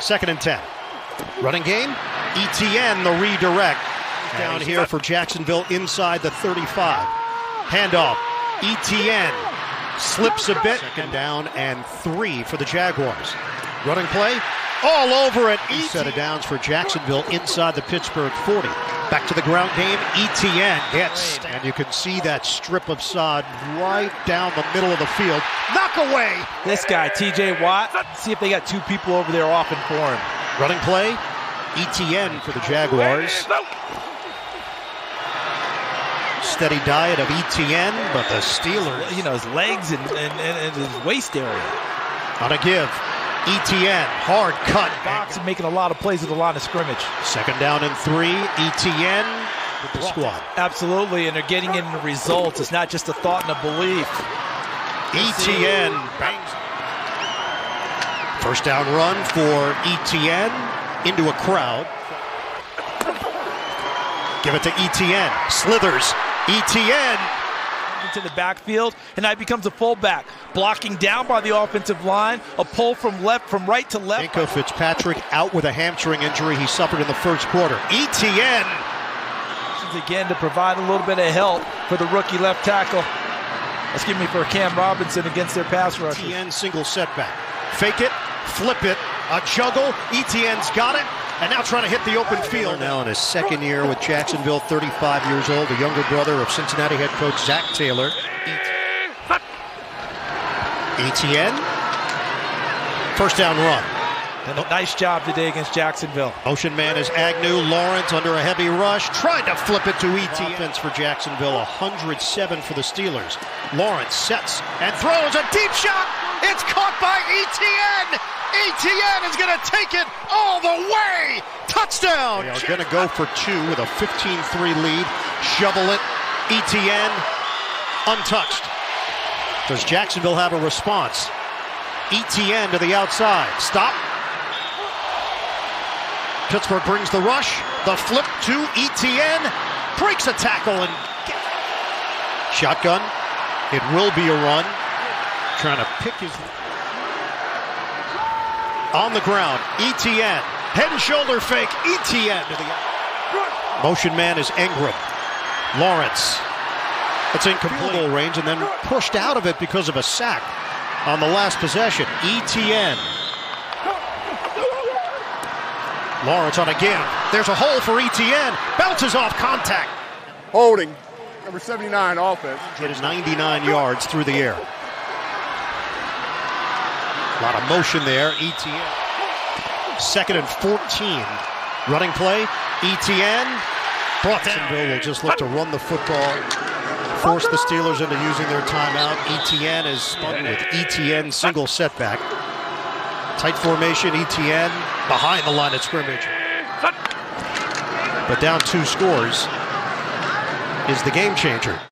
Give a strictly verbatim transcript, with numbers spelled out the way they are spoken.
Second and ten. Running game. Etienne, the redirect. Down here for Jacksonville inside the thirty-five. Handoff. Etienne slips a bit. Second down and three for the Jaguars. Running play. All over it. Set of downs for Jacksonville inside the Pittsburgh forty. Back to the ground game. Etienne gets. And you can see that strip of sod right down the middle of the field. Knock away. This guy, T J Watt. See if they got two people over there off and for him. Running play. Etienne for the Jaguars. Steady diet of Etienne, but the Steelers. You know, his legs and, and, and his waist area. On a give. Etienne, hard cut. Box and making a lot of plays at the line of scrimmage. Second down and three. Etienne with the squad. Absolutely, and they're getting in the results. It's not just a thought and a belief. Etienne. Bangs. First down run for Etienne into a crowd. Give it to Etienne. Slithers. Etienne. Into the backfield, and now he becomes a fullback. Blocking down by the offensive line. A pull from left, from right to left. Tinko Fitzpatrick out with a hamstring injury he suffered in the first quarter. Etienne. Again to provide a little bit of help for the rookie left tackle. Excuse me, for Cam Robinson against their pass rush. Etienne single setback. Fake it, flip it, a juggle. Etienne's got it. And now trying to hit the open field. Now in his second year with Jacksonville, thirty-five years old, the younger brother of Cincinnati head coach Zach Taylor. Etienne. First down run. And a nice job today against Jacksonville. Motion man is Agnew Lawrence under a heavy rush. Tried to flip it to Etienne. Offense for Jacksonville, one hundred seven for the Steelers. Lawrence sets and throws a deep shot. It's caught by Etienne. Etienne is going to take it all the way. Touchdown. They are going to go for two with a fifteen three lead. Shovel it. Etienne untouched. Does Jacksonville have a response? Etienne to the outside. Stop. Pittsburgh brings the rush. The flip to Etienne. Breaks a tackle and gets it. Shotgun. It will be a run. Trying to pick his... On the ground, Etienne. Head and shoulder fake, Etienne to the... Motion man is Engram. Lawrence. It's incomplete goal range and then pushed out of it because of a sack on the last possession. Etienne. Lawrence on again. There's a hole for Etienne. Bounces off contact. Holding. Number seventy-nine offense. It is ninety-nine yards through the air. A lot of motion there. Etienne. Second and fourteen. Running play. Etienne. Jacksonville will just look to run the football. Force the Steelers into using their timeout. Etienne is spun with Etienne single setback. Tight formation. Etienne behind the line of scrimmage. But down two scores is the game changer.